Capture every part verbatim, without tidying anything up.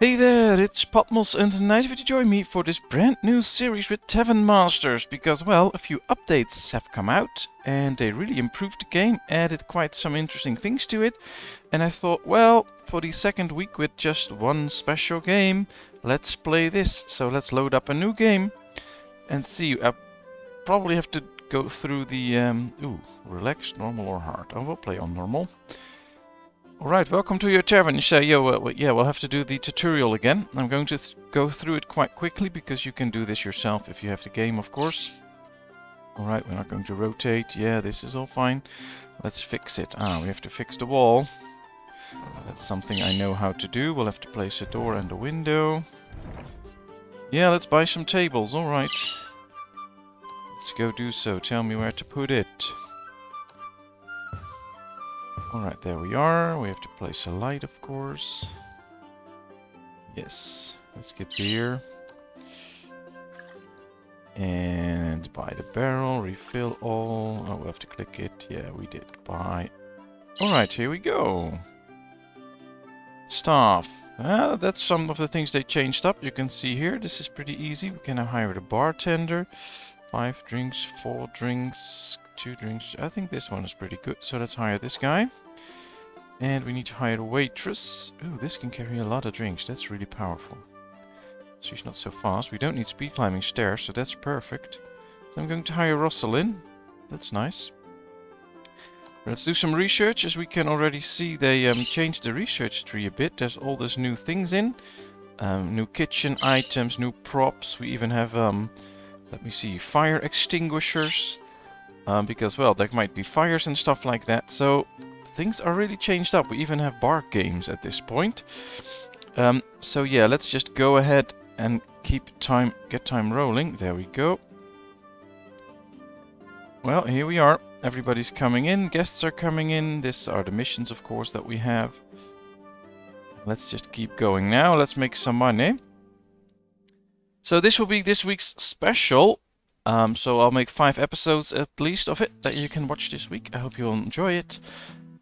Hey there, it's Patmos, and tonight would you join me for this brand new series with Tavern Masters, because, well, a few updates have come out and they really improved the game, added quite some interesting things to it, and I thought, well, for the second week with just one special game, let's play this. So let's load up a new game and see. I probably have to go through the, um, ooh, relaxed, normal or hard. I will play on normal. Alright, welcome to your tavern. So, yeah, well, yeah, we'll have to do the tutorial again. I'm going to th go through it quite quickly, because you can do this yourself if you have the game, of course. Alright, we're not going to rotate. Yeah, this is all fine. Let's fix it. Ah, we have to fix the wall. That's something I know how to do. We'll have to place a door and a window. Yeah, let's buy some tables. Alright. Let's go do so. Tell me where to put it. Alright, there we are. We have to place a light, of course. Yes, let's get beer. And buy the barrel, refill all. Oh, we'll have to click it. Yeah, we did. Buy. Alright, here we go. Staff. Ah, that's some of the things they changed up. You can see here, this is pretty easy. We can now hire the bartender. Five drinks, four drinks, two drinks. I think this one is pretty good. So let's hire this guy. And we need to hire a waitress. Ooh, this can carry a lot of drinks. That's really powerful. She's not so fast. We don't need speed climbing stairs, so that's perfect. So I'm going to hire Rosalyn. That's nice. Let's do some research. As we can already see, they um, changed the research tree a bit. There's all these new things in. Um, new kitchen items, new props. We even have... Um, Let me see, fire extinguishers, um, because, well, there might be fires and stuff like that, so things are really changed up. We even have bar games at this point. Um, so yeah, let's just go ahead and keep time, get time rolling. There we go. Well, here we are. Everybody's coming in, guests are coming in. These are the missions, of course, that we have. Let's just keep going now. Let's make some money. So this will be this week's special, um, so I'll make five episodes at least of it that you can watch this week. I hope you'll enjoy it,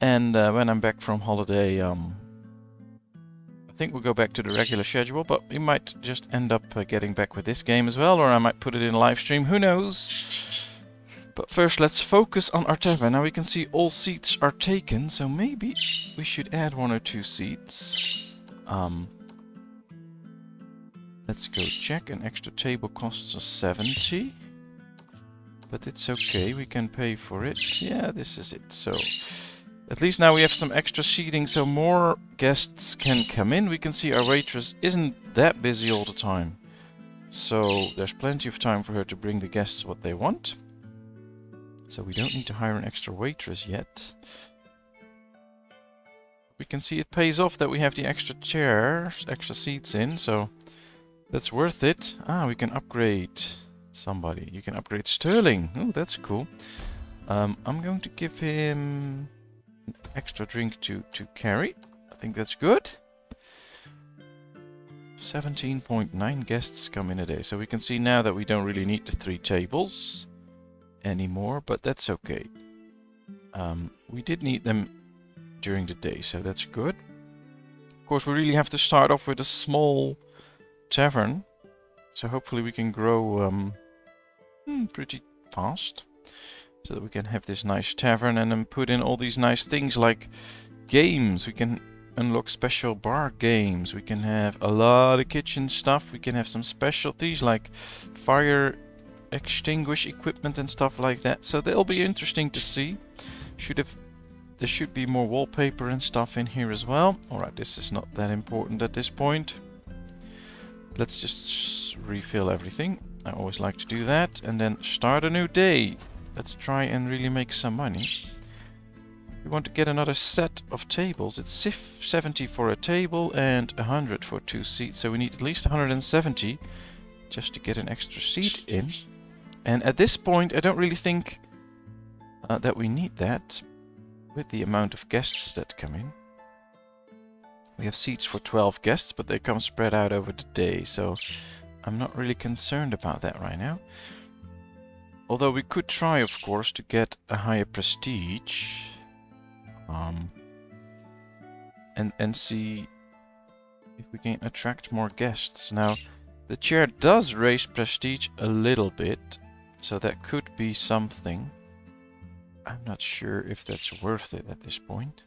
and uh, when I'm back from holiday, um, I think we'll go back to the regular schedule, but we might just end up uh, getting back with this game as well, or I might put it in live stream, who knows? But first let's focus on our tavern. Now we can see all seats are taken, so maybe we should add one or two seats. Um... Let's go check. An extra table costs us seventy. But it's okay, we can pay for it. Yeah, this is it. So at least now we have some extra seating, so more guests can come in. We can see our waitress isn't that busy all the time. So there's plenty of time for her to bring the guests what they want. So we don't need to hire an extra waitress yet. We can see it pays off that we have the extra chairs, extra seats in, so that's worth it. Ah, we can upgrade somebody. You can upgrade Sterling. Oh, that's cool. Um, I'm going to give him an extra drink to, to carry. I think that's good. seventeen point nine guests come in a day. So we can see now that we don't really need the three tables anymore, but that's okay. Um, we did need them during the day, so that's good. Of course, we really have to start off with a small... tavern, so hopefully we can grow um, pretty fast, so that we can have this nice tavern and then put in all these nice things like games. We can unlock special bar games, we can have a lot of kitchen stuff, we can have some specialties like fire extinguish equipment and stuff like that, so they'll be interesting to see. Should have there should be more wallpaper and stuff in here as well. Alright, this is not that important at this point. Let's just refill everything. I always like to do that. And then start a new day. Let's try and really make some money. We want to get another set of tables. It's seventy for a table and one hundred for two seats. So we need at least one hundred seventy just to get an extra seat in. And at this point, I don't really think uh, that we need that with the amount of guests that come in. We have seats for twelve guests, but they come spread out over the day, so I'm not really concerned about that right now. Although we could try, of course, to get a higher prestige. Um, and, and see if we can attract more guests. Now, the chair does raise prestige a little bit, so that could be something. I'm not sure if that's worth it at this point.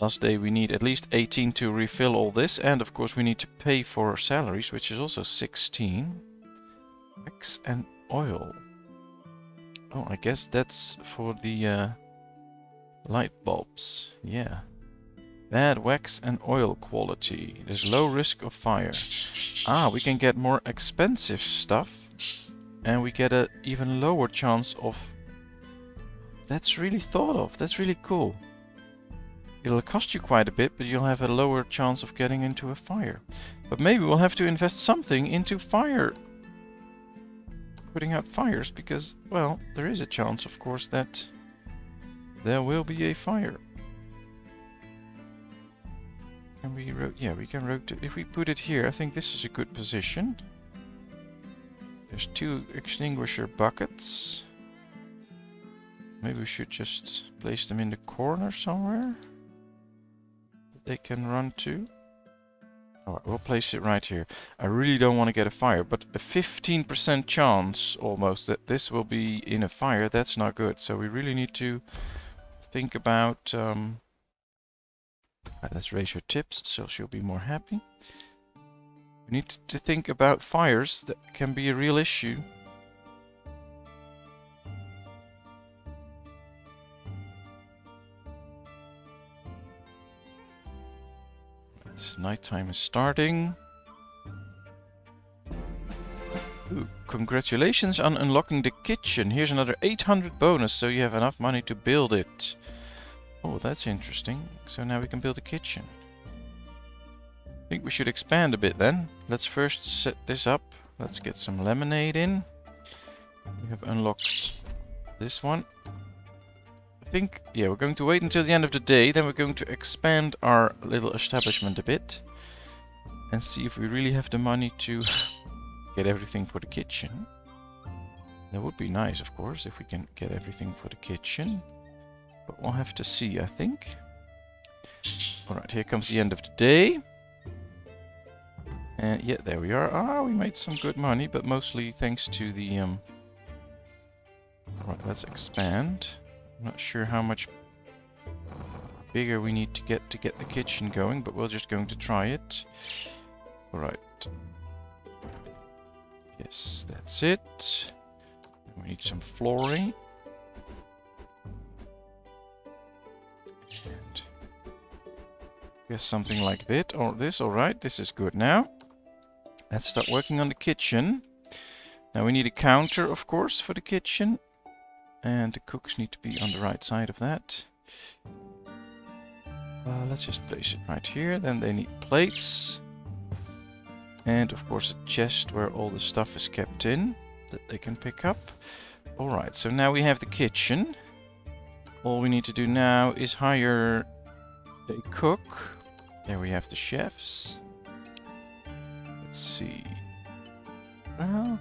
Last day we need at least eighteen to refill all this, and of course we need to pay for salaries, which is also sixteen. Wax and oil. Oh, I guess that's for the uh, light bulbs. Yeah. Bad wax and oil quality. There's low risk of fire. Ah, we can get more expensive stuff. And we get an even lower chance of... That's really thought of. That's really cool. It'll cost you quite a bit, but you'll have a lower chance of getting into a fire. But maybe we'll have to invest something into fire. Putting out fires, because, well, there is a chance, of course, that there will be a fire. Can we rotate? Yeah, we can rotate. If we put it here, I think this is a good position. There's two extinguisher buckets. Maybe we should just place them in the corner somewhere that they can run to. Alright, we'll place it right here. I really don't want to get a fire, but a fifteen percent chance almost that this will be in a fire, that's not good. So we really need to think about... Um, right, let's raise her tips so she'll be more happy. We need to think about fires that can be a real issue. Nighttime is starting. Ooh, congratulations on unlocking the kitchen. Here's another eight hundred bonus, so you have enough money to build it. Oh, that's interesting. So now we can build a kitchen. I think we should expand a bit then. Let's first set this up. Let's get some lemonade in. We have unlocked this one. I think, yeah, we're going to wait until the end of the day, then we're going to expand our little establishment a bit and see if we really have the money to get everything for the kitchen. That would be nice, of course, if we can get everything for the kitchen, but we'll have to see, I think. Alright, here comes the end of the day. And yeah, there we are. Ah, we made some good money, but mostly thanks to the... Um... Alright, let's expand. I'm not sure how much bigger we need to get to get the kitchen going, but we're just going to try it. Alright. Yes, that's it. We need some flooring. And I guess something like that or this. Alright, this is good now. Let's start working on the kitchen. Now we need a counter, of course, for the kitchen. And the cooks need to be on the right side of that. Uh, let's just place it right here. Then they need plates. And of course a chest where all the stuff is kept in. That they can pick up. Alright, so now we have the kitchen. All we need to do now is hire a cook. There we have the chefs. Let's see. Well...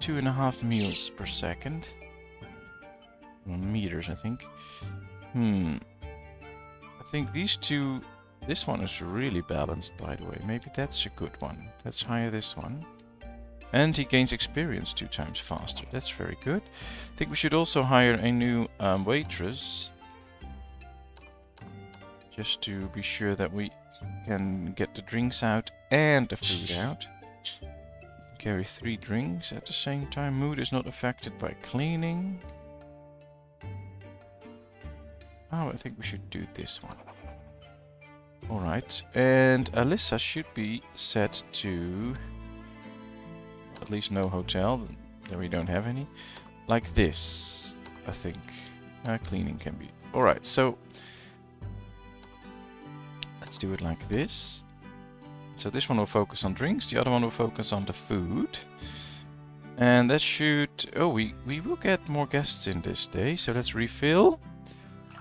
Two and a half meals per second. Well, meters, I think. Hmm. I think these two... This one is really balanced, by the way. Maybe that's a good one. Let's hire this one. And he gains experience two times faster. That's very good. I think we should also hire a new um, waitress. Just to be sure that we can get the drinks out and the food out. Carry three drinks at the same time. Mood is not affected by cleaning. Oh, I think we should do this one. Alright, and Alyssa should be set to... At least no hotel, then we don't have any. Like this, I think. Uh, cleaning can be... Alright, so... Let's do it like this. So this one will focus on drinks, the other one will focus on the food. And that should... Oh, we, we will get more guests in this day, so let's refill.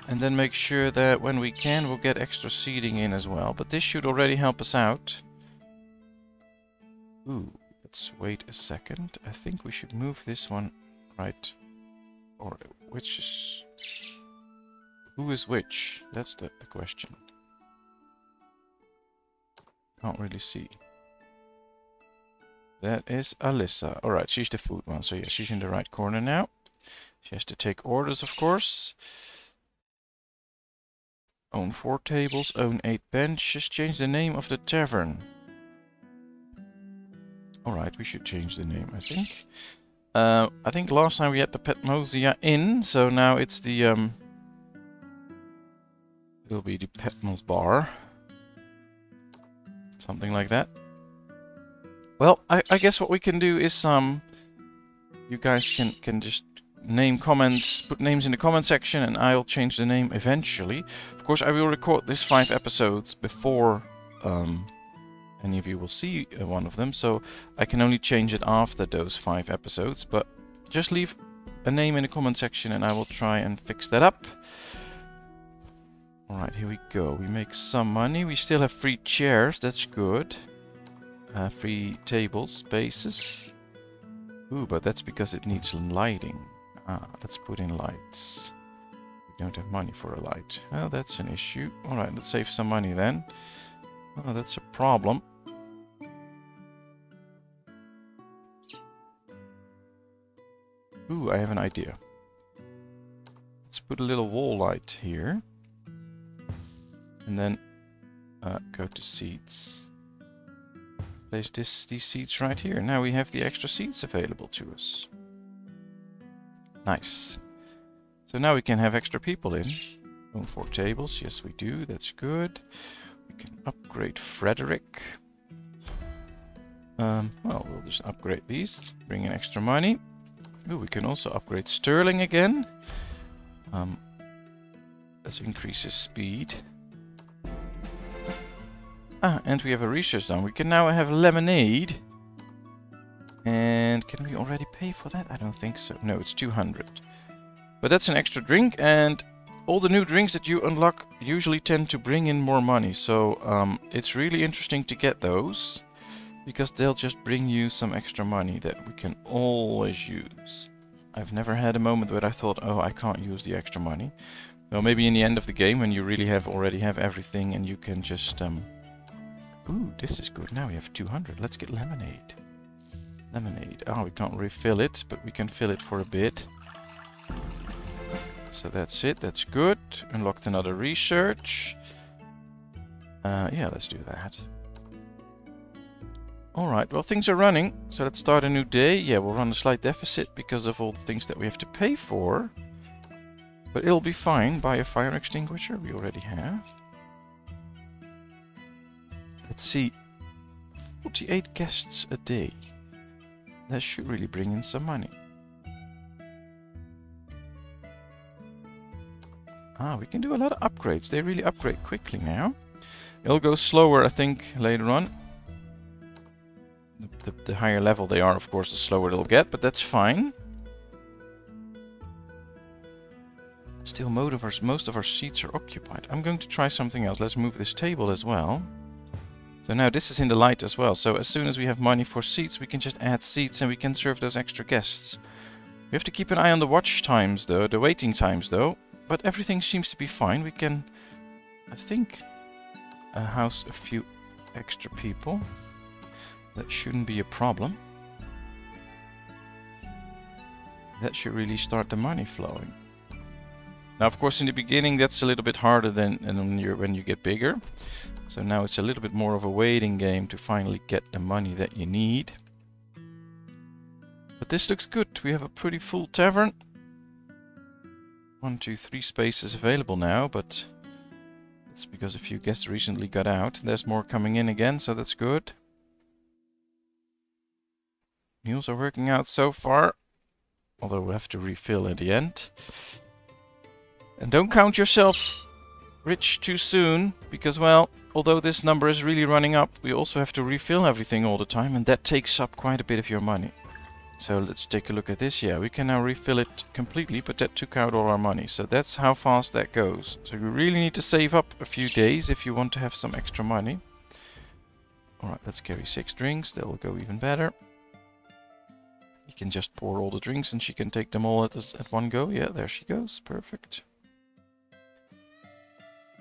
And then make sure that when we can, we'll get extra seating in as well. But this should already help us out. Ooh, let's wait a second. I think we should move this one right... Or which is... Who is which? That's the, the question. Can't really see. That is Alyssa. Alright, she's the food one. So yeah, she's in the right corner now. She has to take orders, of course. Own four tables, own eight benches. Change the name of the tavern. Alright, we should change the name, I think. Uh, I think last time we had the Patmosia Inn, so now it's the... Um, it'll be the Patmos Bar. Something like that. Well, I, I guess what we can do is... um, you guys can, can just name comments, put names in the comment section, and I'll change the name eventually. Of course, I will record these five episodes before... Um, any of you will see one of them, so I can only change it after those five episodes, but just leave a name in the comment section and I will try and fix that up. Alright, here we go. We make some money. We still have free chairs, that's good. Uh, free tables, spaces. Ooh, but that's because it needs lighting. Ah, let's put in lights. We don't have money for a light. Well, that's an issue. Alright, let's save some money then. Oh, that's a problem. Ooh, I have an idea. Let's put a little wall light here. And then uh, go to seats. Place this, these seats right here. Now we have the extra seats available to us. Nice. So now we can have extra people in. Own four tables. Yes, we do. That's good. We can upgrade Frederick. Um, well, we'll just upgrade these. Bring in extra money. Ooh, we can also upgrade Sterling again. Um, let's increase his speed. Ah, and we have a research done. We can now have lemonade. And can we already pay for that? I don't think so. No, it's two hundred. But that's an extra drink, and... all the new drinks that you unlock usually tend to bring in more money, so um, it's really interesting to get those, because they'll just bring you some extra money that we can always use. I've never had a moment where I thought, oh, I can't use the extra money. Well, maybe in the end of the game when you really have already have everything and you can just... Um... Ooh, this is good. Now we have two hundred. Let's get lemonade. Lemonade. Oh, we can't refill it, but we can fill it for a bit. So that's it, that's good. Unlocked another research. Uh, yeah, let's do that. Alright, well, things are running. So let's start a new day. Yeah, we'll run a slight deficit because of all the things that we have to pay for. But it'll be fine. Buy a fire extinguisher, we already have. Let's see. forty-eight guests a day. That should really bring in some money. Ah, we can do a lot of upgrades. They really upgrade quickly now. It'll go slower, I think, later on. The, the, the higher level they are, of course, the slower they'll get, but that's fine. Still, most of our, most of our seats are occupied. I'm going to try something else. Let's move this table as well. So now this is in the light as well. So as soon as we have money for seats, we can just add seats and we can serve those extra guests. We have to keep an eye on the watch times, though, the waiting times, though. But everything seems to be fine. We can, I think, uh, house a few extra people. That shouldn't be a problem. That should really start the money flowing. Now, of course, in the beginning, that's a little bit harder than, than you're, when you get bigger. So now it's a little bit more of a waiting game to finally get the money that you need. But this looks good. We have a pretty full tavern. One, two, three spaces available now, but it's because a few guests recently got out. There's more coming in again, so that's good. Meals are working out so far, although we'll have to refill at the end. And don't count yourself rich too soon, because, well, although this number is really running up, we also have to refill everything all the time, and that takes up quite a bit of your money. So let's take a look at this. Yeah, we can now refill it completely, but that took out all our money. So that's how fast that goes. So you really need to save up a few days if you want to have some extra money. Alright, let's carry six drinks. That'll go even better. You can just pour all the drinks and she can take them all at, this, at one go. Yeah, there she goes. Perfect.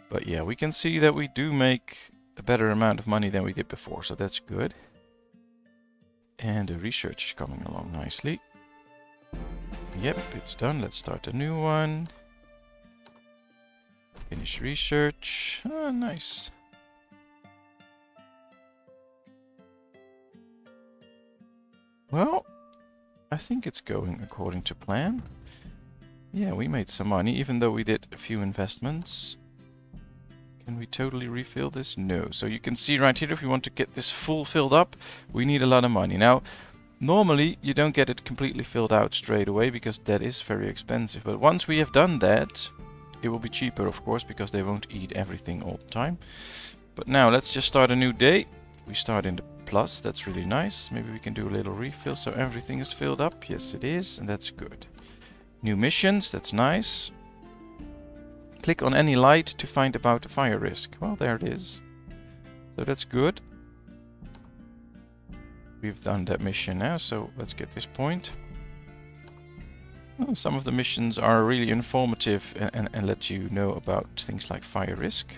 But yeah, we can see that we do make a better amount of money than we did before, so that's good. And the research is coming along nicely. Yep, it's done. Let's start a new one. Finish research. Ah, nice. Well, I think it's going according to plan. Yeah, we made some money, even though we did a few investments. Can we totally refill this? No. So you can see right here, if you want to get this full filled up, we need a lot of money. Now, normally you don't get it completely filled out straight away because that is very expensive. But once we have done that, it will be cheaper, of course, because they won't eat everything all the time. But now let's just start a new day. We start in the plus. That's really nice. Maybe we can do a little refill so everything is filled up. Yes, it is. And that's good. New missions. That's nice. Click on any light to find about the fire risk. Well, there it is. So that's good. We've done that mission now, so let's get this point. Well, some of the missions are really informative and, and, and let you know about things like fire risk.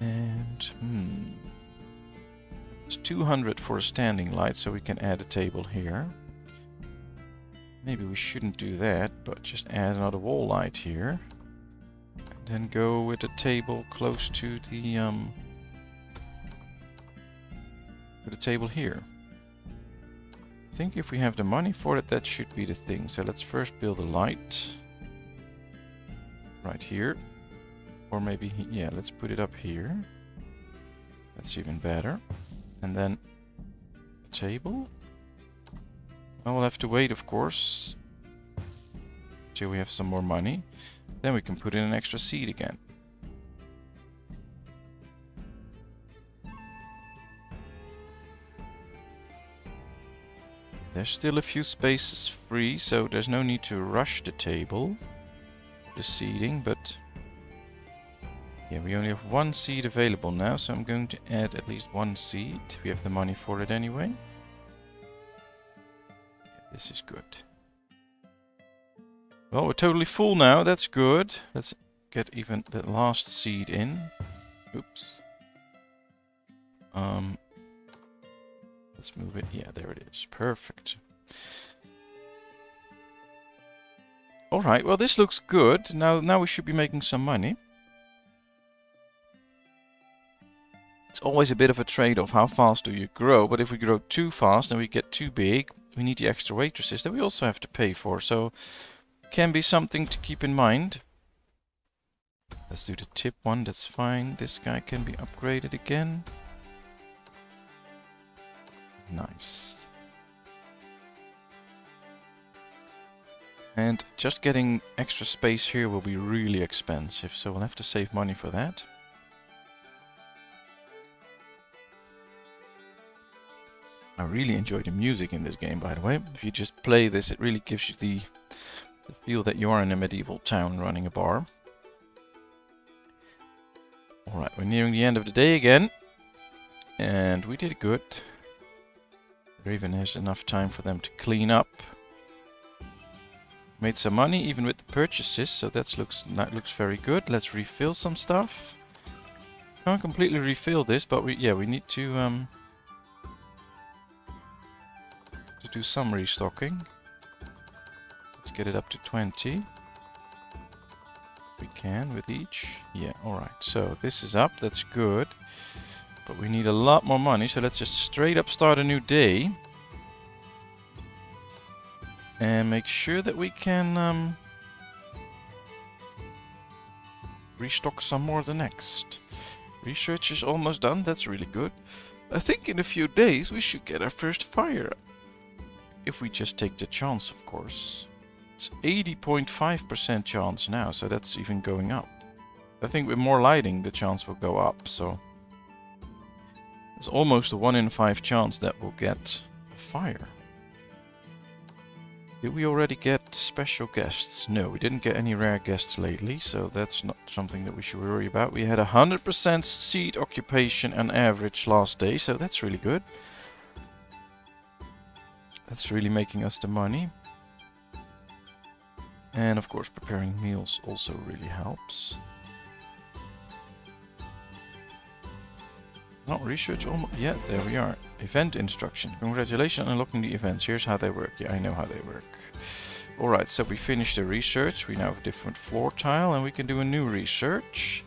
And, hmm. It's two hundred for a standing light, so we can add a table here. Maybe we shouldn't do that, but just add another wall light here. And then go with a table close to the um to the table here. I think if we have the money for it, that should be the thing. So let's first build a light right here. Or maybe he, yeah, let's put it up here. That's even better. And then a table. I will have to wait, of course, till we have some more money. Then we can put in an extra seat again. There's still a few spaces free, so there's no need to rush the table, the seating, but yeah, we only have one seat available now, so I'm going to add at least one seat. We have the money for it anyway. This is good. Well, we're totally full now. That's good. Let's get even that last seed in. Oops. Um. Let's move it. Yeah, there it is. Perfect. All right. Well, this looks good. Now, now we should be making some money. It's always a bit of a trade-off. How fast do you grow? But if we grow too fast and we get too big, we need the extra waitresses that we also have to pay for, so can be something to keep in mind. Let's do the tip one, that's fine. This guy can be upgraded again. Nice. And just getting extra space here will be really expensive, so we'll have to save money for that. I really enjoy the music in this game, by the way. If you just play this, it really gives you the, the feel that you are in a medieval town running a bar. Alright, we're nearing the end of the day again. And we did good. Raven has enough time for them to clean up. Made some money, even with the purchases, so that's looks, that looks very good. Let's refill some stuff. Can't completely refill this, but we yeah, we need to... Um, to do some restocking. Let's get it up to twenty. We can with each. Yeah, alright. So this is up. That's good. But we need a lot more money. So let's just straight up start a new day. And make sure that we can um, restock some more the next. Research is almost done. That's really good. I think in a few days we should get our first fire. If we just take the chance, of course. It's eighty point five percent chance now, so that's even going up. I think with more lighting, the chance will go up, so... There's almost a one in five chance that we'll get a fire. Did we already get special guests? No, we didn't get any rare guests lately, so that's not something that we should worry about. We had one hundred percent seat occupation on average last day, so that's really good. That's really making us the money. And of course, preparing meals also really helps. Not research almost yet. There we are. Event instruction. Congratulations on unlocking the events. Here's how they work. Yeah, I know how they work. Alright, so we finished the research. We now have a different floor tile and we can do a new research.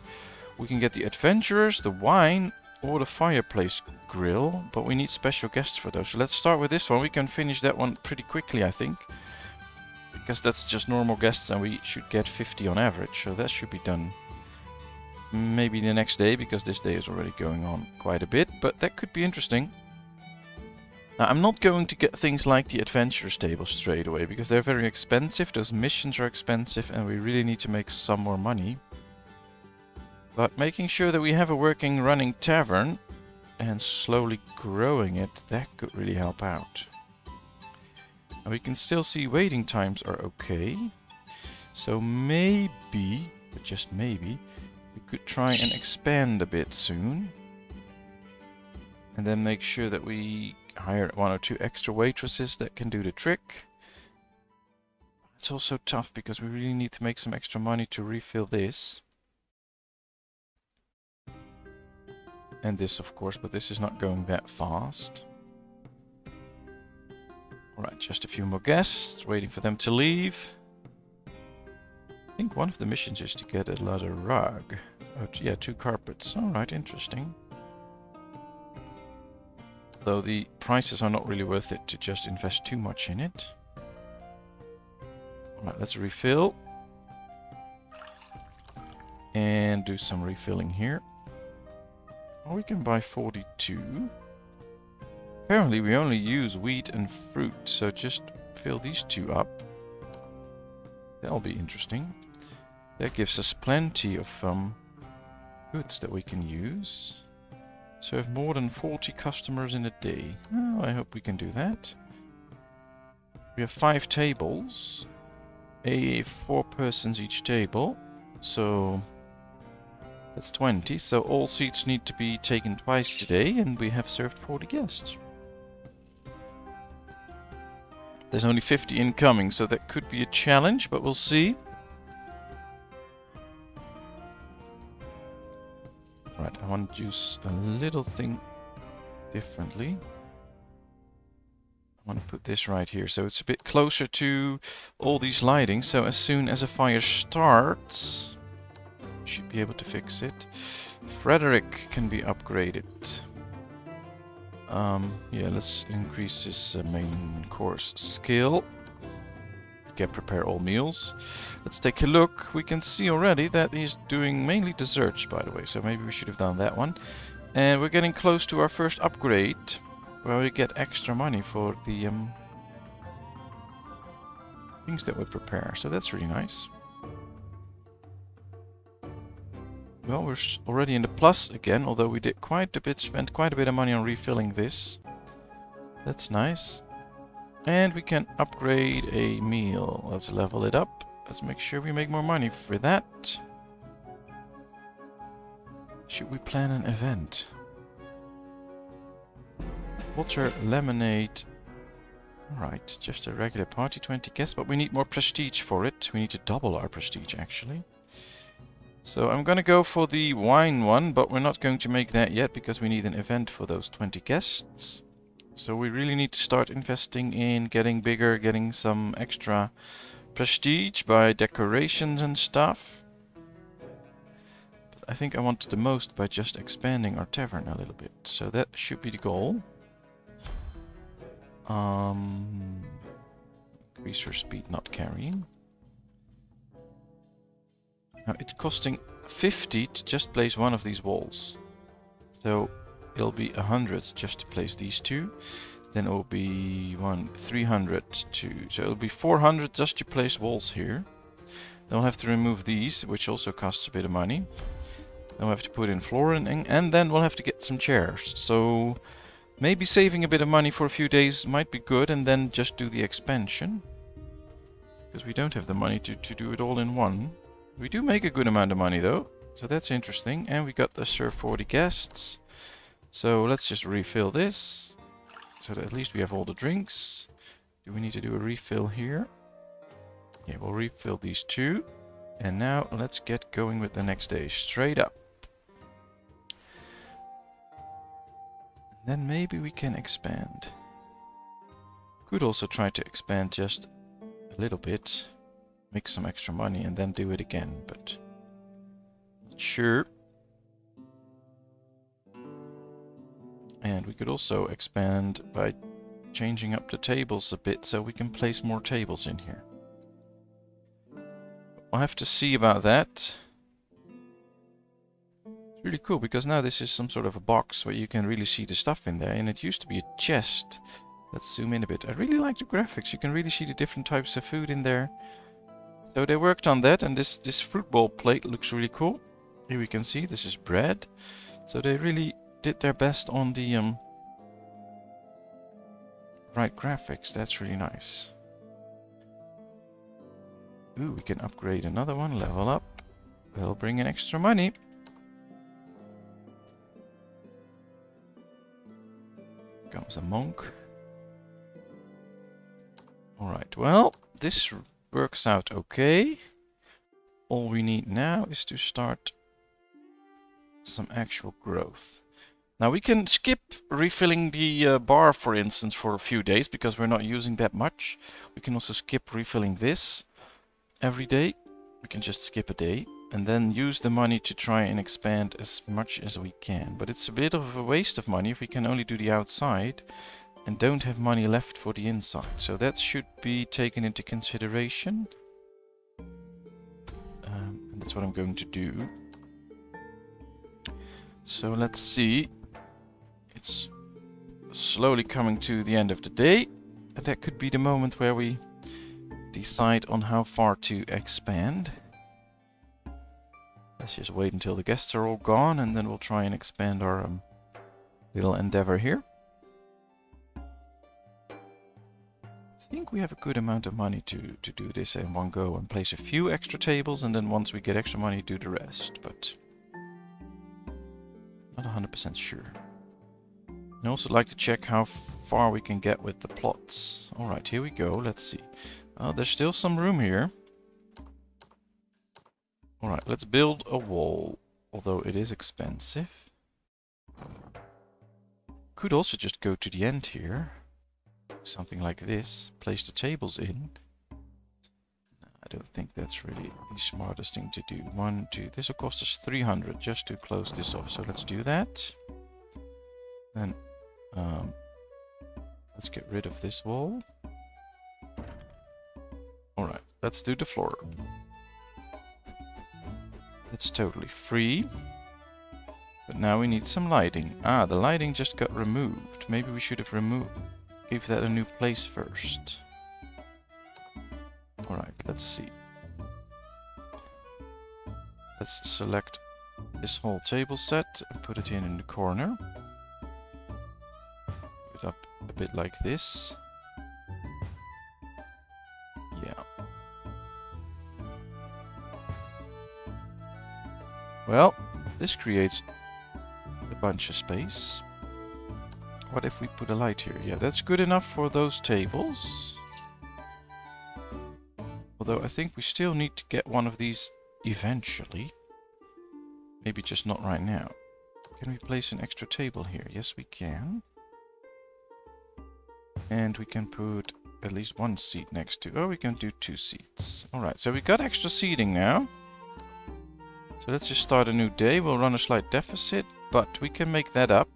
We can get the adventurers, the wine, or the fireplace grill, but we need special guests for those. So let's start with this one. We can finish that one pretty quickly, I think, because that's just normal guests and we should get fifty on average, so that should be done maybe the next day, because this day is already going on quite a bit, but that could be interesting. Now, I'm not going to get things like the adventurers tables straight away, because they're very expensive, those missions are expensive, and we really need to make some more money. But making sure that we have a working, running tavern and slowly growing it, that could really help out. And we can still see waiting times are okay. So maybe, but just maybe, we could try and expand a bit soon. And then make sure that we hire one or two extra waitresses that can do the trick. It's also tough because we really need to make some extra money to refill this. And this, of course, but this is not going that fast. Alright, just a few more guests, waiting for them to leave. I think one of the missions is to get a leather rug. Oh, yeah, two carpets. Alright, interesting. Though the prices are not really worth it to just invest too much in it. Alright, let's refill. And do some refilling here. Or we can buy forty-two. Apparently we only use wheat and fruit, so just fill these two up. That'll be interesting. That gives us plenty of um, goods that we can use. So we have more than forty customers in a day. Well, I hope we can do that. We have five tables. A four persons each table. So that's twenty, so all seats need to be taken twice today, and we have served forty guests. There's only fifty incoming, so that could be a challenge, but we'll see. Right, I want to use a little thing differently. I want to put this right here, so it's a bit closer to all these lighting, so as soon as a fire starts, should be able to fix it. Frederick can be upgraded. Um, yeah, let's increase his uh, main course skill. Get prepare all meals. Let's take a look. We can see already that he's doing mainly desserts, by the way, so maybe we should have done that one. And we're getting close to our first upgrade, where we get extra money for the um, things that we prepare, so that's really nice. Well, we're already in the plus again, although we did quite a bit, spent quite a bit of money on refilling this. That's nice. And we can upgrade a meal. Let's level it up. Let's make sure we make more money for that. Should we plan an event? Water, lemonade. Alright, just a regular party, twenty guests, but we need more prestige for it. We need to double our prestige, actually. So I'm going to go for the wine one, but we're not going to make that yet because we need an event for those twenty guests. So we really need to start investing in getting bigger, getting some extra prestige by decorations and stuff. But I think I want the most by just expanding our tavern a little bit. So that should be the goal. Um, increase her speed, not carrying. Now, it's costing fifty to just place one of these walls. So it'll be one hundred just to place these two. Then it'll be one, three hundred to... So it'll be four hundred just to place walls here. Then we'll have to remove these, which also costs a bit of money. Then we'll have to put in flooring, and then we'll have to get some chairs. So maybe saving a bit of money for a few days might be good, and then just do the expansion. Because we don't have the money to, to do it all in one. We do make a good amount of money though, so that's interesting. And we got to serve forty guests. So let's just refill this, so that at least we have all the drinks. Do we need to do a refill here? Yeah, we'll refill these two. And now let's get going with the next day, straight up. And then maybe we can expand. Could also try to expand just a little bit, make some extra money and then do it again, but not sure. And we could also expand by changing up the tables a bit so we can place more tables in here. I'll have to see about that. It's really cool because now this is some sort of a box where you can really see the stuff in there, and it used to be a chest. Let's zoom in a bit. I really like the graphics. You can really see the different types of food in there. So they worked on that, and this, this fruit bowl plate looks really cool. Here we can see this is bread. So they really did their best on the um, right graphics. That's really nice. Ooh, we can upgrade another one, level up. That'll bring in extra money. Comes a monk. Alright, well, this works out okay. All we need now is to start some actual growth. Now we can skip refilling the uh, bar, for instance, for a few days because we're not using that much. We can also skip refilling this. Every day we can just skip a day and then use the money to try and expand as much as we can, but it's a bit of a waste of money if we can only do the outside and don't have money left for the inside, so that should be taken into consideration. Um, and that's what I'm going to do. So let's see, it's slowly coming to the end of the day, but that could be the moment where we decide on how far to expand. Let's just wait until the guests are all gone and then we'll try and expand our um, little endeavor here. I think we have a good amount of money to, to do this in one go and place a few extra tables, and then once we get extra money do the rest, but not one hundred percent sure. I'd also like to check how far we can get with the plots. Alright, here we go, let's see. Uh, there's still some room here. Alright, let's build a wall, although it is expensive. Could also just go to the end here. Something like this, place the tables in. I don't think that's really the smartest thing to do. One, two, this will cost us three hundred just to close this off, so let's do that. Then, um, let's get rid of this wall. Alright, let's do the floor. It's totally free. But now we need some lighting. Ah, the lighting just got removed. Maybe we should have removed... give that a new place first. Alright, let's see. Let's select this whole table set and put it in in the corner. Put it up a bit like this. Well, this creates a bunch of space. What if we put a light here? Yeah, that's good enough for those tables. Although I think we still need to get one of these eventually. Maybe just not right now. Can we place an extra table here? Yes, we can. And we can put at least one seat next to... oh, we can do two seats. Alright, so we got extra seating now. So let's just start a new day. We'll run a slight deficit, but we can make that up.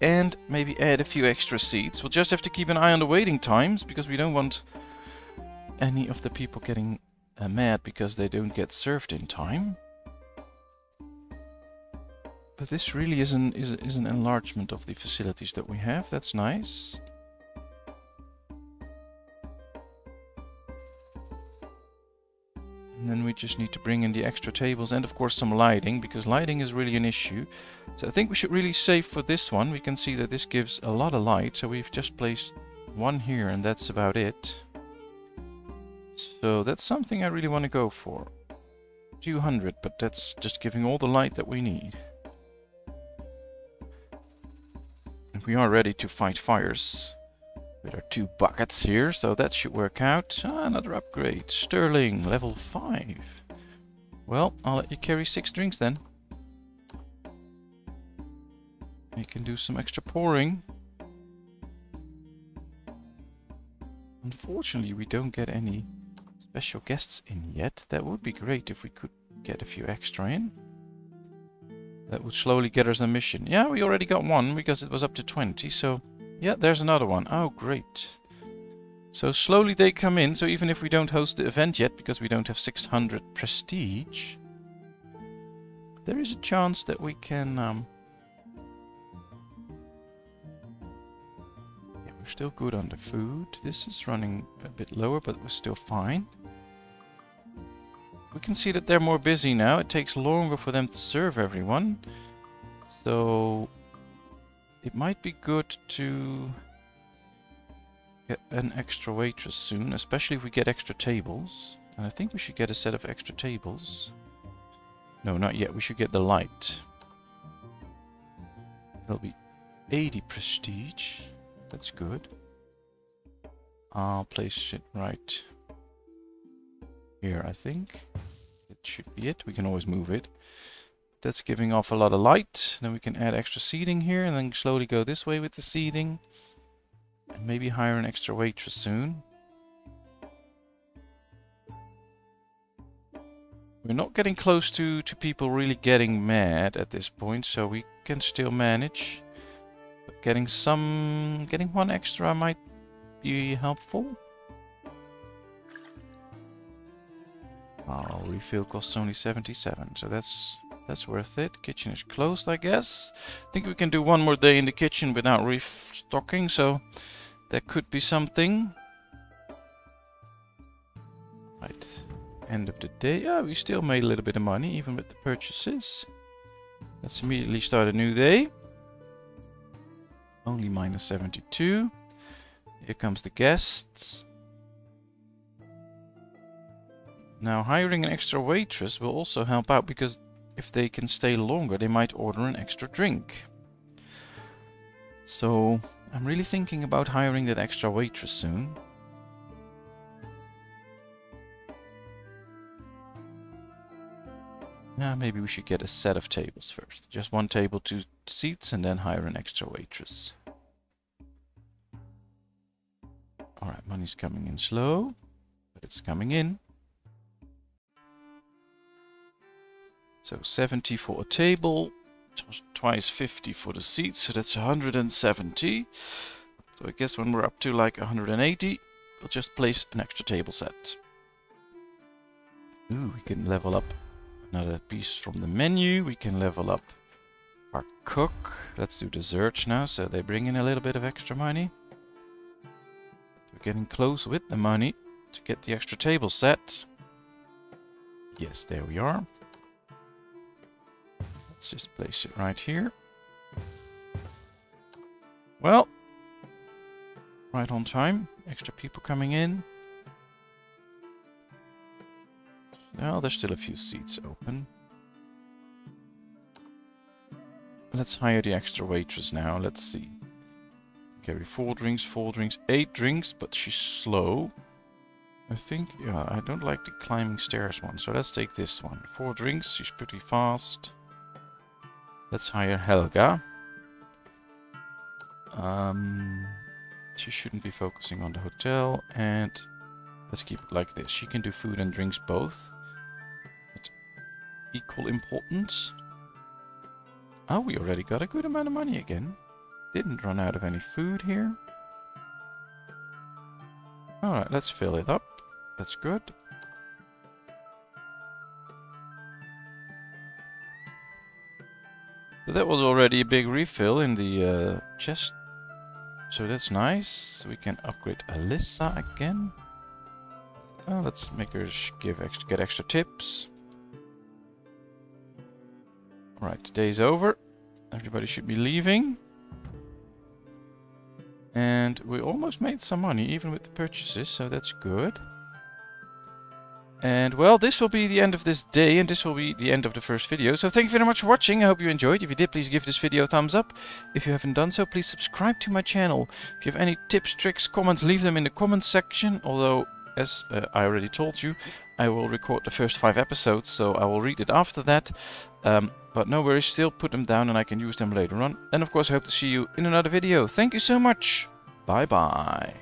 And maybe add a few extra seats. We'll just have to keep an eye on the waiting times, because we don't want any of the people getting uh, mad because they don't get served in time. But this really is an, is, is an enlargement of the facilities that we have. That's nice. And then we just need to bring in the extra tables and of course some lighting, because lighting is really an issue. So I think we should really save for this one. We can see that this gives a lot of light, so we've just placed one here and that's about it. So that's something I really want to go for. two hundred, but that's just giving all the light that we need. And we are ready to fight fires. There are two buckets here, so that should work out. Ah, another upgrade. Sterling, level five. Well, I'll let you carry six drinks then. You can do some extra pouring. Unfortunately, we don't get any special guests in yet. That would be great if we could get a few extra in. That would slowly get us a mission. Yeah, we already got one because it was up to twenty, so... Yeah, there's another one. Oh, great. So slowly they come in, so even if we don't host the event yet, because we don't have six hundred prestige, there is a chance that we can... Um, yeah, we're still good on the food. This is running a bit lower, but we're still fine. We can see that they're more busy now. It takes longer for them to serve everyone. So... it might be good to get an extra waitress soon, especially if we get extra tables. And I think we should get a set of extra tables. No, not yet. We should get the light. There'll be eighty prestige. That's good. I'll place it right here, I think. That should be it. We can always move it. That's giving off a lot of light. Then we can add extra seating here and then slowly go this way with the seating. And maybe hire an extra waitress soon. We're not getting close to, to people really getting mad at this point, so we can still manage. But getting some... getting one extra might be helpful. Oh, refill costs only seventy-seven, so that's... that's worth it. Kitchen is closed, I guess. I think we can do one more day in the kitchen without restocking, so that could be something. Right, end of the day. Yeah, we still made a little bit of money, even with the purchases. Let's immediately start a new day. Only minus seventy-two. Here comes the guests. Now, hiring an extra waitress will also help out, because if they can stay longer, they might order an extra drink. So, I'm really thinking about hiring that extra waitress soon. Yeah, maybe we should get a set of tables first. Just one table, two seats, and then hire an extra waitress. Alright, money's coming in slow, but it's coming in. So seventy for a table, twice fifty for the seats, so that's one hundred seventy. So I guess when we're up to like one hundred eighty, we'll just place an extra table set. Ooh, we can level up another piece from the menu. We can level up our cook. Let's do desserts now, so they bring in a little bit of extra money. We're getting close with the money to get the extra table set. Yes, there we are. Let's just place it right here. Well, right on time. Extra people coming in. Well, there's still a few seats open. Let's hire the extra waitress now. Let's see. Carry four drinks, four drinks, eight drinks, but she's slow. I think, yeah, I don't like the climbing stairs one, so let's take this one. Four drinks, she's pretty fast. Let's hire Helga. Um, she shouldn't be focusing on the hotel, and let's keep it like this. She can do food and drinks both. It's equal importance. Oh, we already got a good amount of money again. Didn't run out of any food here. Alright, let's fill it up. That's good. So that was already a big refill in the uh, chest, so that's nice. We can upgrade Alyssa again. Well, let's make her give extra, get extra tips. Alright, today's over. Everybody should be leaving. And we almost made some money, even with the purchases, so that's good. And well, this will be the end of this day, and this will be the end of the first video. So thank you very much for watching. I hope you enjoyed. If you did, please give this video a thumbs up. If you haven't done so, please subscribe to my channel. If you have any tips, tricks, comments, leave them in the comments section. Although, as uh, I already told you, I will record the first five episodes, so I will read it after that. Um, but no worries, still put them down and I can use them later on. And of course, I hope to see you in another video. Thank you so much. Bye bye.